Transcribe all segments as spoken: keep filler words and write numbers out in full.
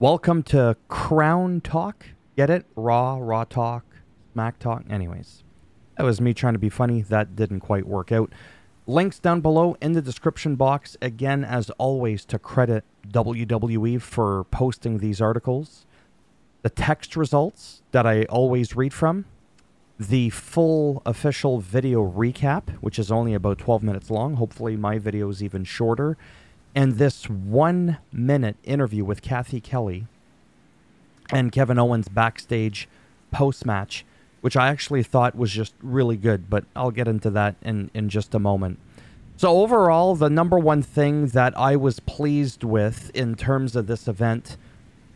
Welcome to Crown Talk. Get it? Raw, Raw Talk, Smack Talk. Anyways, that was me trying to be funny. That didn't quite work out. Links down below in the description box. Again, as always, to credit W W E for posting these articles. The text results that I always read from. The full official video recap, which is only about twelve minutes long. Hopefully my video is even shorter. And this one-minute interview with Kathy Kelly and Kevin Owens backstage post-match, which I actually thought was just really good, but I'll get into that in, in just a moment. So overall, the number one thing that I was pleased with in terms of this event,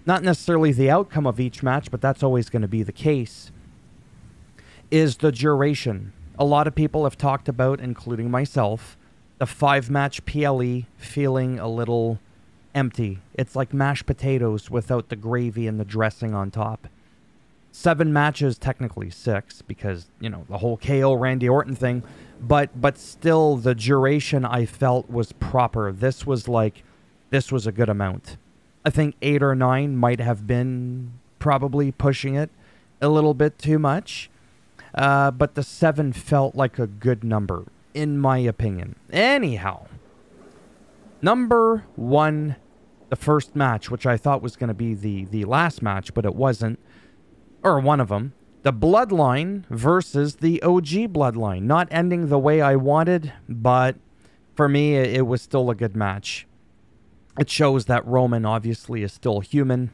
not necessarily the outcome of each match, but that's always going to be the case, is the duration. A lot of people have talked about, including myself, the five-match P L E feeling a little empty. It's like mashed potatoes without the gravy and the dressing on top. Seven matches, technically six, because, you know, the whole K O Randy Orton thing. But, but still, the duration I felt was proper. This was like, this was a good amount. I think eight or nine might have been probably pushing it a little bit too much. Uh, but the seven felt like a good number, in my opinion. Anyhow, number one, the first match, which I thought was going to be the, the last match, but it wasn't, or one of them. The Bloodline versus the O G Bloodline. Not ending the way I wanted, but for me, it, it was still a good match. It shows that Roman, obviously, is still human.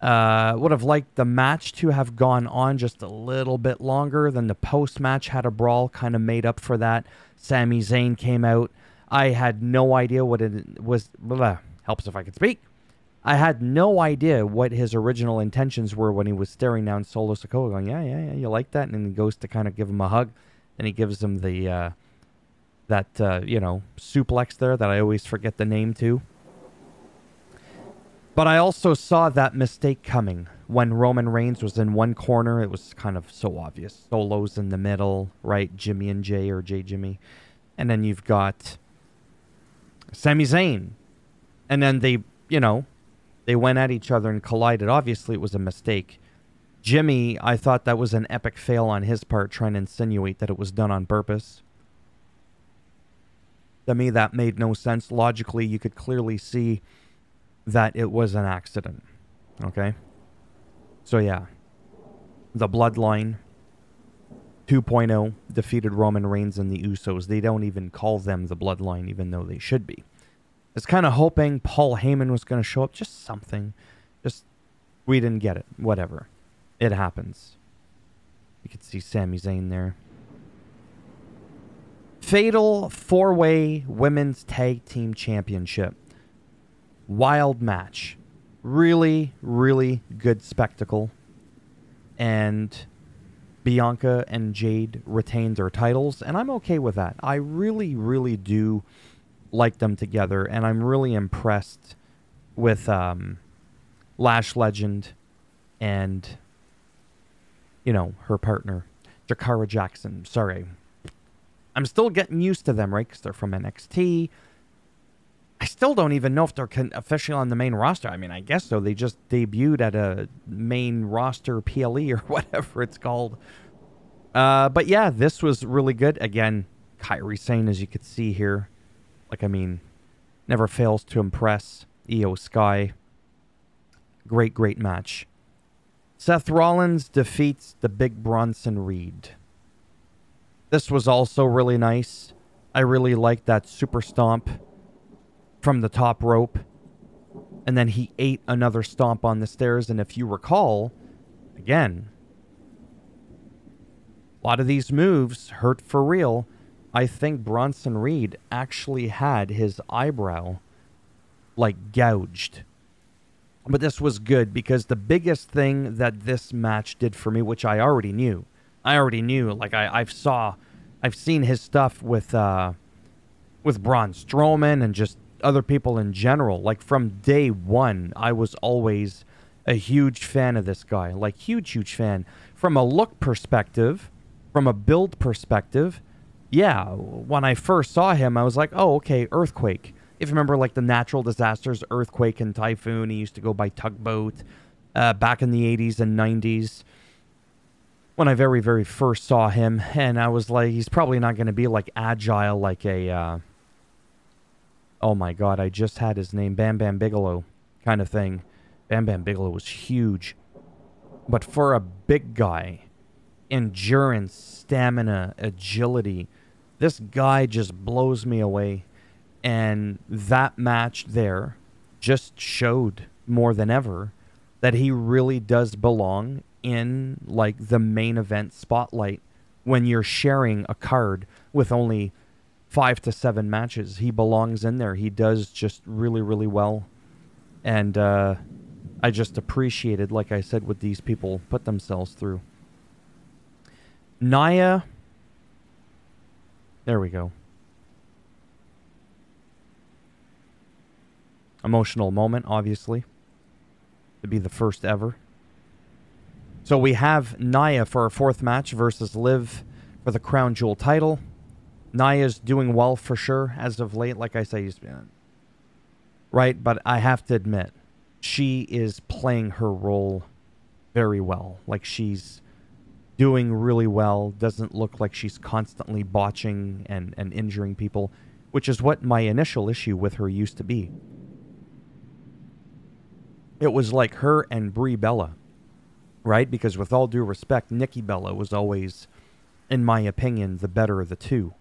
Uh, would have liked the match to have gone on just a little bit longer than the post-match had a brawl, kind of made up for that. Sami Zayn came out. I had no idea what it was. Blah, helps if I could speak. I had no idea what his original intentions were when he was staring down Solo Sokoa going, yeah, yeah, yeah, you like that? And then he goes to kind of give him a hug. Then he gives him the, uh, that, uh, you know, suplex there that I always forget the name to. But I also saw that mistake coming when Roman Reigns was in one corner. It was kind of so obvious. Solo's in the middle, right? Jimmy and Jay, or Jay Jimmy. And then you've got Sami Zayn. And then they, you know, they went at each other and collided. Obviously, it was a mistake. Jimmy, I thought that was an epic fail on his part, trying to insinuate that it was done on purpose. To me, that made no sense. Logically, you could clearly see that it was an accident. Okay? So yeah. The Bloodline two point oh defeated Roman Reigns and the Usos. They don't even call them the Bloodline, even though they should be. I was kind of hoping Paul Heyman was going to show up. Just something. Just, we didn't get it. Whatever. It happens. You could see Sami Zayn there. Fatal four-way women's tag team championship. Wild match. Really, really good spectacle. And Bianca and Jade retained their titles, and I'm okay with that. I really, really do like them together, and I'm really impressed with um, Lash Legend and, you know, her partner, Jakara Jackson. Sorry. I'm still getting used to them, right? Because they're from N X T. I still don't even know if they're officially on the main roster. I mean, I guess so. They just debuted at a main roster P L E or whatever it's called. Uh, but yeah, this was really good. Again, Kairi Sane, as you could see here. Like, I mean, never fails to impress. Io Sky. Great, great match. Seth Rollins defeats the big Bronson Reed. This was also really nice. I really liked that super stomp from the top rope, and then he ate another stomp on the stairs. And if you recall, again, a lot of these moves hurt for real. I think Bronson Reed actually had his eyebrow, like, gouged. But this was good, because the biggest thing that this match did for me, which I already knew, I already knew, like, I, I've saw, I've seen his stuff with, uh, with Braun Strowman and just other people in general. Like, from day one, I was always a huge fan of this guy. Like, huge, huge fan. From a look perspective, from a build perspective, yeah, when I first saw him, I was like, oh, okay, Earthquake. If you remember, like, the natural disasters, earthquake and typhoon, he used to go by tugboat uh, back in the eighties and nineties when I very, very first saw him. And I was like, he's probably not going to be, like, agile like a... Uh, oh, my God, I just had his name. Bam Bam Bigelow kind of thing. Bam Bam Bigelow was huge. But for a big guy, endurance, stamina, agility, this guy just blows me away. And that match there just showed more than ever that he really does belong in, like, the main event spotlight when you're sharing a card with only five to seven matches. He belongs in there. He does just really, really well. And uh, I just appreciated, like I said, what these people put themselves through. Nia. There we go. Emotional moment, obviously. It'd be the first ever. So we have Nia for our fourth match versus Liv for the Crown Jewel title. Nia's doing well for sure as of late. Like I say, he's been... Right? But I have to admit, she is playing her role very well. Like, she's doing really well. Doesn't look like she's constantly botching and, and injuring people, which is what my initial issue with her used to be. It was like her and Brie Bella, right? Because with all due respect, Nikki Bella was always, in my opinion, the better of the two.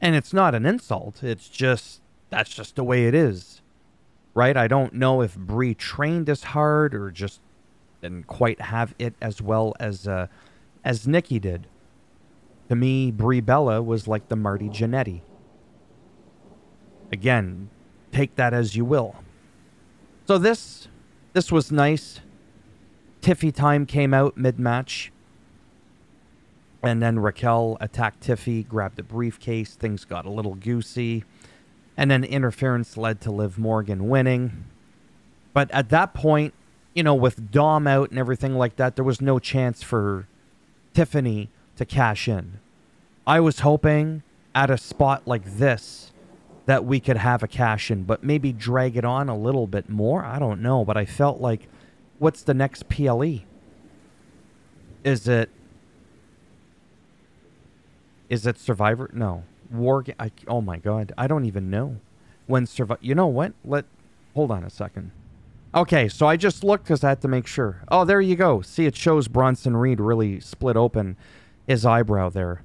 And it's not an insult. It's just, that's just the way it is, right? I don't know if Brie trained as hard or just didn't quite have it as well as, uh, as Nikki did. To me, Brie Bella was like the Marty Jannetty. Again, take that as you will. So this... This was nice. Tiffy time came out mid-match. And then Raquel attacked Tiffy, grabbed a briefcase. Things got a little goosey. And then interference led to Liv Morgan winning. But at that point, you know, with Dom out and everything like that, there was no chance for Tiffany to cash in. I was hoping at a spot like this that we could have a cash in, but maybe drag it on a little bit more. I don't know, but I felt like, what's the next P L E? Is it... Is it Survivor? No. War... I, oh my God. I don't even know. When Survivor... You know what? Let... Hold on a second. Okay, so I just looked because I had to make sure. Oh, there you go. See, it shows Bronson Reed really split open his eyebrow there.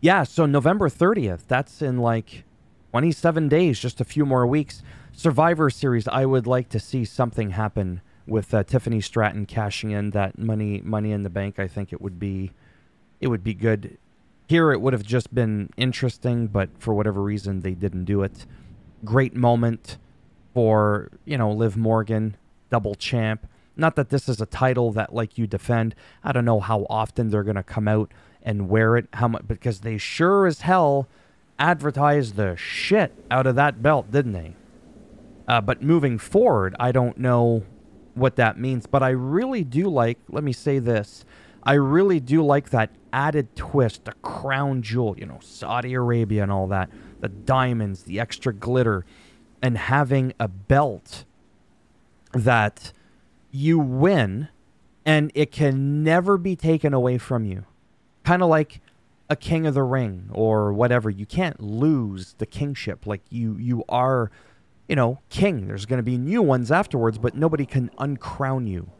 Yeah, so November thirtieth. That's in like... twenty-seven days, just a few more weeks. Survivor Series, I would like to see something happen with uh, Tiffany Stratton cashing in that money money in the bank. I think it would be it would be good. Here it would have just been interesting, but for whatever reason they didn't do it. Great moment for, you know, Liv Morgan, double champ. Not that this is a title that, like, you defend. I don't know how often they're going to come out and wear it, how much, because they sure as hell advertised the shit out of that belt, didn't they? Uh, but moving forward, I don't know what that means. But I really do like, let me say this, I really do like that added twist, the crown jewel, you know, Saudi Arabia and all that, the diamonds, the extra glitter, and having a belt that you win and it can never be taken away from you. Kind of like a King of the Ring or whatever. You can't lose the kingship. Like, you you are, you know, king. There's going to be new ones afterwards, but nobody can uncrown you.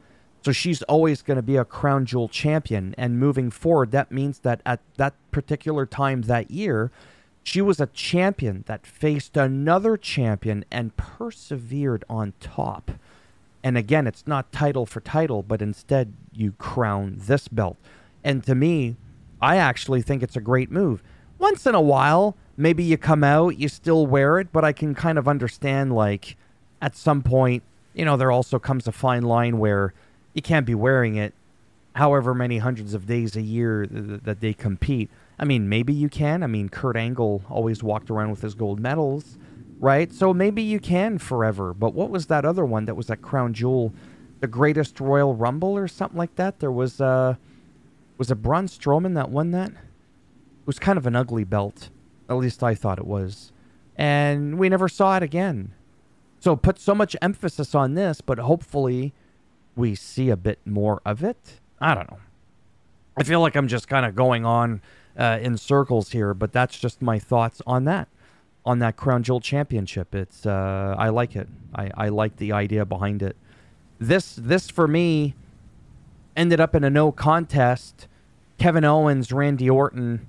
So she's always going to be a crown jewel champion. And moving forward, that means that at that particular time that year, she was a champion that faced another champion and persevered on top. And again, it's not title for title, but instead you crown this belt. And to me, I actually think it's a great move. Once in a while, maybe you come out, you still wear it, but I can kind of understand, like, at some point, you know, there also comes a fine line where you can't be wearing it however many hundreds of days a year th that they compete. I mean, maybe you can. I mean, Kurt Angle always walked around with his gold medals, right? So maybe you can forever. But what was that other one that was that Crown Jewel, the Greatest Royal Rumble or something like that? There was a... Uh, Was it Braun Strowman that won that? It was kind of an ugly belt. At least I thought it was. and we never saw it again. So put so much emphasis on this, but hopefully we see a bit more of it. I don't know. I feel like I'm just kind of going on uh, in circles here, but that's just my thoughts on that, on that Crown Jewel Championship. It's uh, I like it. I, I like the idea behind it. This, this for me, ended up in a no contest. Kevin Owens, Randy Orton.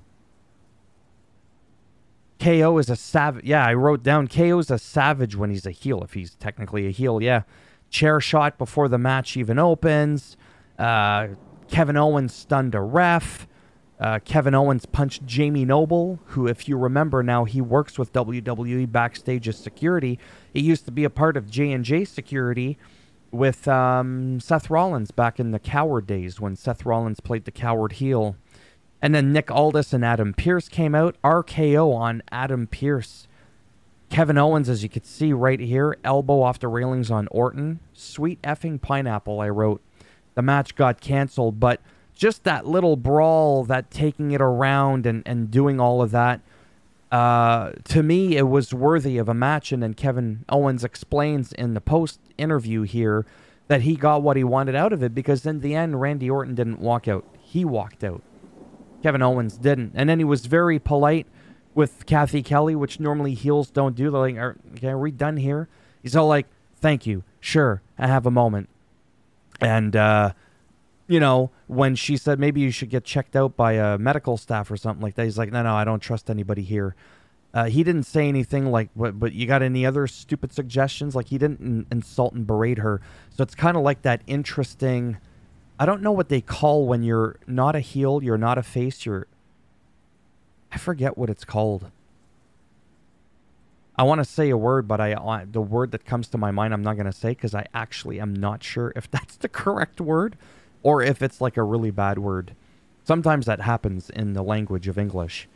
K O is a savage. Yeah, I wrote down K O is a savage when he's a heel, if he's technically a heel. Yeah. Chair shot before the match even opens. Uh, Kevin Owens stunned a ref. Uh, Kevin Owens punched Jamie Noble, who, if you remember now, he works with W W E backstage as security. He used to be a part of J and J security with um, Seth Rollins back in the Coward days when Seth Rollins played the Coward heel. And then Nick Aldis and Adam Pearce came out. R K O on Adam Pearce. Kevin Owens, as you can see right here, elbow off the railings on Orton. Sweet effing pineapple, I wrote. The match got canceled, but just that little brawl, that taking it around and, and doing all of that, uh, to me, it was worthy of a match. And then Kevin Owens explains in the post-interview here that he got what he wanted out of it, because in the end, Randy Orton didn't walk out. He walked out. Kevin Owens didn't. And then he was very polite with Kathy Kelly, which normally heels don't do. They're like, are, okay, are we done here? He's all like, thank you. Sure, I have a moment. And, uh, you know, when she said maybe you should get checked out by a medical staff or something like that, he's like, no, no, I don't trust anybody here. Uh, he didn't say anything like, but, but you got any other stupid suggestions? Like, he didn't insult and berate her. So it's kind of like that interesting... I don't know what they call when you're not a heel, you're not a face, you're... I forget what it's called. I want to say a word, but I uh, the word that comes to my mind I'm not going to say, because I actually am not sure if that's the correct word or if it's like a really bad word. Sometimes that happens in the language of English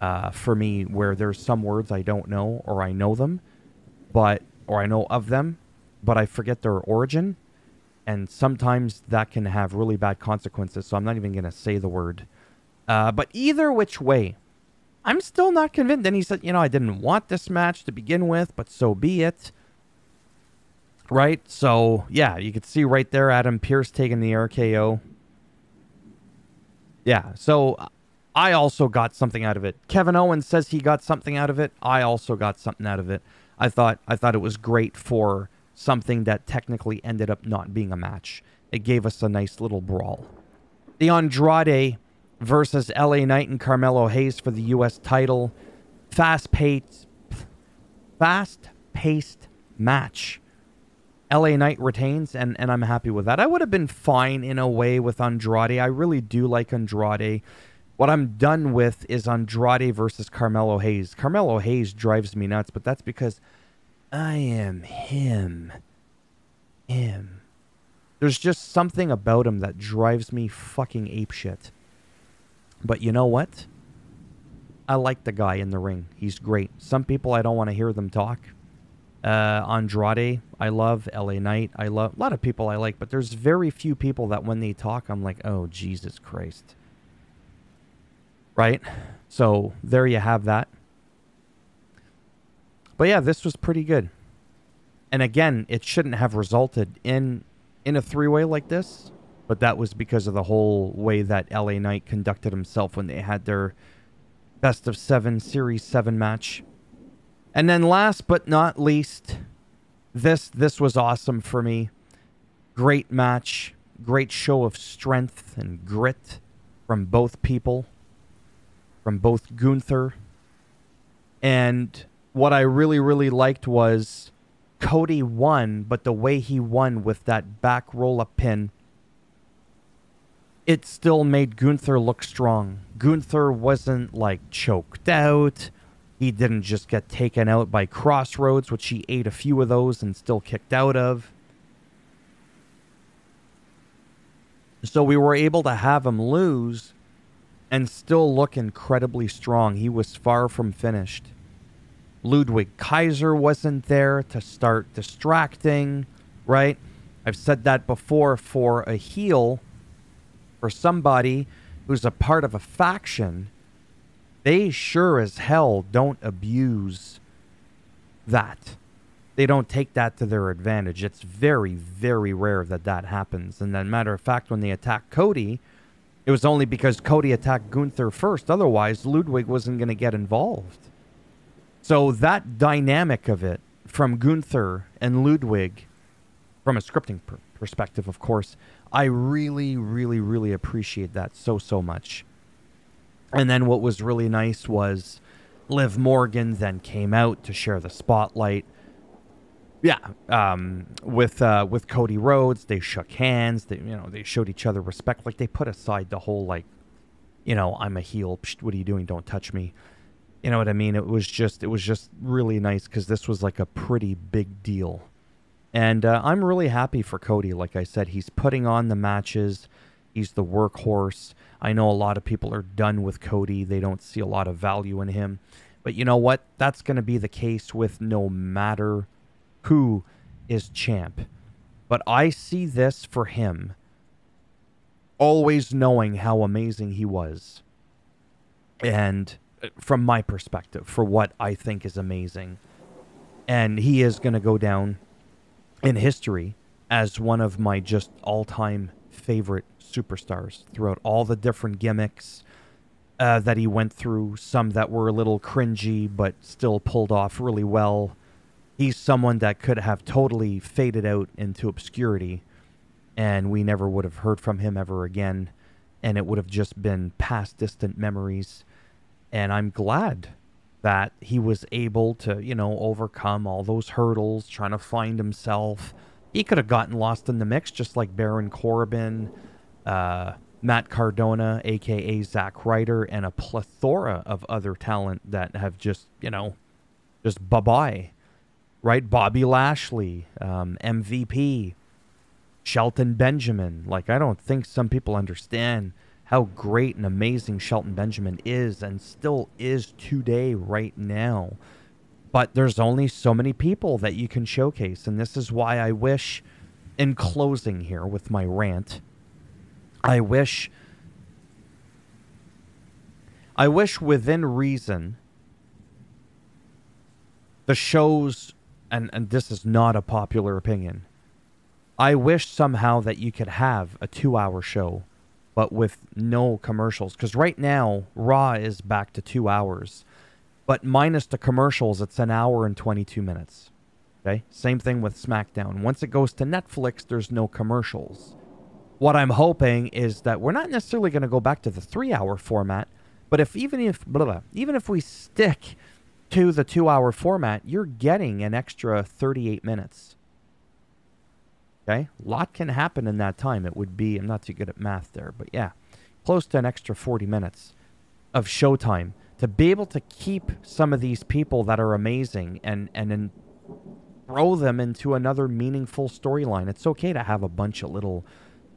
uh, for me, where there's some words I don't know, or I know them, but or I know of them, but I forget their origin. And sometimes that can have really bad consequences, so I'm not even going to say the word. Uh, but either which way, I'm still not convinced. Then he said, you know, I didn't want this match to begin with, but so be it. Right? So, yeah, you can see right there, Adam Pearce taking the R K O. Yeah, so I also got something out of it. Kevin Owens says he got something out of it. I also got something out of it. I thought, I thought it was great for... something that technically ended up not being a match. It gave us a nice little brawl. The Andrade versus L A Knight and Carmelo Hayes for the U S title. Fast-paced fast-paced match. L A Knight retains, and, and I'm happy with that. I would have been fine in a way with Andrade. I really do like Andrade. What I'm done with is Andrade versus Carmelo Hayes. Carmelo Hayes drives me nuts, but that's because... I am him. Him. There's just something about him that drives me fucking apeshit. But you know what? I like the guy in the ring. He's great. Some people, I don't want to hear them talk. Uh, Andrade, I love. L A Knight, I love. A lot of people I like, but there's very few people that when they talk, I'm like, oh, Jesus Christ. Right? So, there you have that. But yeah, this was pretty good. And again, it shouldn't have resulted in in a three-way like this, but that was because of the whole way that L A Knight conducted himself when they had their best of seven, series seven match. And then last but not least, this this was awesome for me. Great match, great show of strength and grit from both people, from both Gunther and... What I really, really liked was Cody won, but the way he won with that back roll-up pin, it still made Gunther look strong. Gunther wasn't, like, choked out. He didn't just get taken out by Crossroads, which he ate a few of those and still kicked out of. So we were able to have him lose and still look incredibly strong. He was far from finished. Ludwig Kaiser wasn't there to start distracting, right? I've said that before. For a heel, for somebody who's a part of a faction, they sure as hell don't abuse that. They don't take that to their advantage. It's very, very rare that that happens. And then, matter of fact, when they attacked Cody, it was only because Cody attacked Gunther first. Otherwise, Ludwig wasn't going to get involved. So that dynamic of it from Gunther and Ludwig, from a scripting per perspective, of course, I really, really, really appreciate that so, so much. And then what was really nice was Liv Morgan then came out to share the spotlight. Yeah, um, with uh, with Cody Rhodes, they shook hands. They, you know, they showed each other respect. Like, they put aside the whole, like, you know, I'm a heel. Psh, what are you doing? Don't touch me. You know what I mean? It was just, it was just really nice because this was like a pretty big deal, and uh, I'm really happy for Cody. Like I said, he's putting on the matches. He's the workhorse. I know a lot of people are done with Cody. They don't see a lot of value in him, but you know what? That's going to be the case with no matter who is champ. But I see this for him, always knowing how amazing he was, and from my perspective, for what I think is amazing. And he is going to go down in history as one of my just all-time favorite superstars throughout all the different gimmicks uh, that he went through, some that were a little cringy but still pulled off really well. He's someone that could have totally faded out into obscurity, and we never would have heard from him ever again, and it would have just been past distant memories. And I'm glad that he was able to, you know, overcome all those hurdles, trying to find himself. He could have gotten lost in the mix, just like Baron Corbin, uh, Matt Cardona, a k a. Zack Ryder, and a plethora of other talent that have just, you know, just bye-bye. Right? Bobby Lashley, um, M V P, Shelton Benjamin. Like, I don't think some people understand how great and amazing Shelton Benjamin is and still is today right now. But there's only so many people that you can showcase. And this is why I wish, in closing here with my rant, I wish, I wish within reason, the shows... And, and this is not a popular opinion. I wish somehow that you could have a two-hour show, but with no commercials. Because right now, Raw is back to two hours. But minus the commercials, it's an hour and twenty-two minutes. Okay? Same thing with SmackDown. Once it goes to Netflix, there's no commercials. What I'm hoping is that we're not necessarily going to go back to the three-hour format, but if even if, blah, blah, even if we stick... to the two-hour format, you're getting an extra thirty-eight minutes. Okay? A lot can happen in that time. It would be, I'm not too good at math there, but yeah, close to an extra forty minutes of showtime to be able to keep some of these people that are amazing and, and then throw them into another meaningful storyline. It's okay to have a bunch of little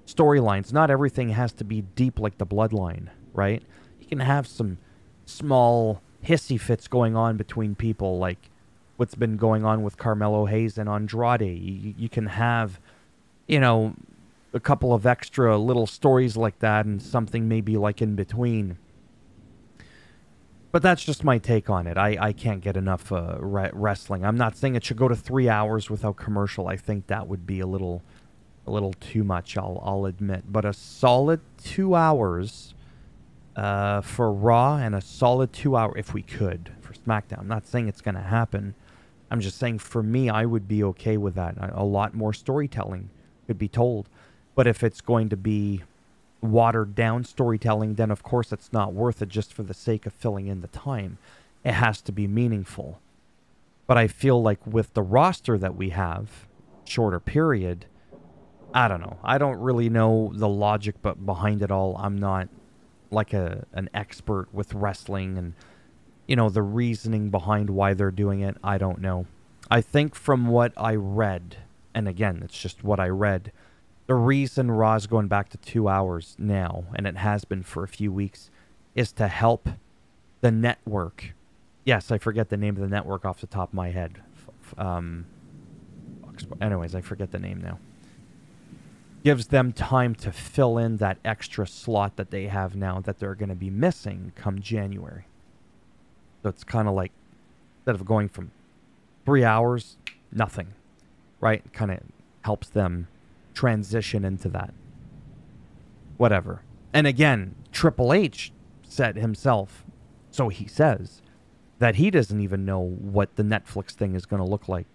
storylines. Not everything has to be deep like the Bloodline, right? You can have some small... hissy fits going on between people, like what's been going on with Carmelo Hayes and Andrade. You, you can have, you know, a couple of extra little stories like that and something maybe like in between. But that's just my take on it. I, I can't get enough uh, re wrestling. I'm not saying it should go to three hours without commercial. I think that would be a little, a little too much, I'll, I'll admit. But a solid two hours... Uh, for Raw and a solid two hour, if we could, for SmackDown. I'm not saying it's going to happen. I'm just saying for me, I would be okay with that. A lot more storytelling could be told. But if it's going to be watered down storytelling, then of course it's not worth it just for the sake of filling in the time. It has to be meaningful. But I feel like with the roster that we have, shorter period, I don't know. I don't really know the logic but behind it all. I'm not... like a an expert with wrestling and, you know, the reasoning behind why they're doing it. I don't know. I think from what I read, and again, it's just what I read, the reason Raw's going back to two hours now, and it has been for a few weeks, is to help the network. Yes, I forget the name of the network off the top of my head. Um, anyways, I forget the name now. Gives them time to fill in that extra slot that they have now that they're going to be missing come January. So it's kind of like, instead of going from three hours, nothing, right? Kind of helps them transition into that. Whatever. And again, Triple H said himself, so he says, that he doesn't even know what the Netflix thing is going to look like.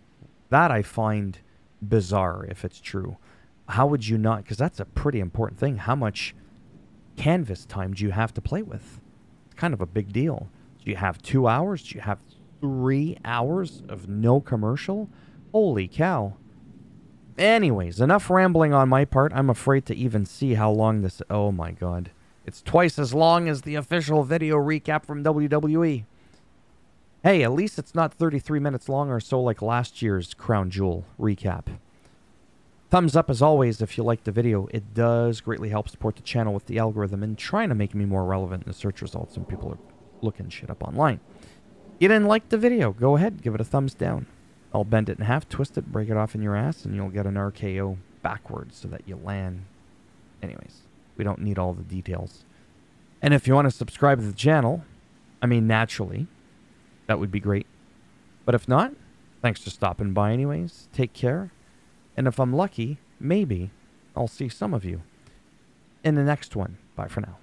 That I find bizarre if it's true. How would you not? Because that's a pretty important thing. How much canvas time do you have to play with? It's kind of a big deal. Do you have two hours? Do you have three hours of no commercial? Holy cow. Anyways, enough rambling on my part. I'm afraid to even see how long this... Oh my god. It's twice as long as the official video recap from W W E. Hey, at least it's not thirty-three minutes long or so like last year's Crown Jewel recap. Thumbs up as always if you liked the video. It does greatly help support the channel with the algorithm and trying to make me more relevant in the search results when people are looking shit up online. You didn't like the video? Go ahead, give it a thumbs down. I'll bend it in half, twist it, break it off in your ass, and you'll get an R K O backwards so that you land. Anyways, we don't need all the details. And if you want to subscribe to the channel, I mean naturally, that would be great. But if not, thanks for stopping by anyways. Take care. And if I'm lucky, maybe I'll see some of you in the next one. Bye for now.